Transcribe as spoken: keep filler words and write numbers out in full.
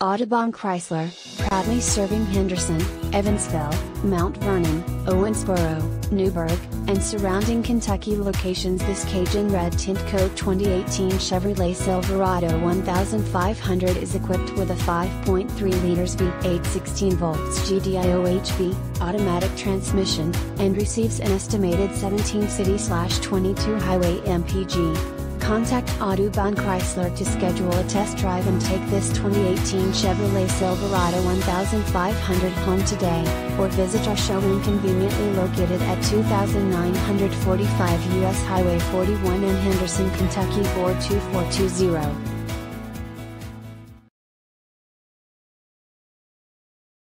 Audubon Chrysler, proudly serving Henderson, Evansville, Mount Vernon, Owensboro, Newburgh, and surrounding Kentucky locations. This Cajun Red Tint Coat twenty eighteen Chevrolet Silverado fifteen hundred is equipped with a five point three liters V eight sixteen volt G D I O H V automatic transmission, and receives an estimated seventeen city slash twenty-two highway M P G. Contact Audubon Chrysler to schedule a test drive and take this twenty eighteen Chevrolet Silverado fifteen hundred home today, or visit our showroom conveniently located at two thousand nine hundred forty-five U S Highway forty-one in Henderson, Kentucky four two four two zero.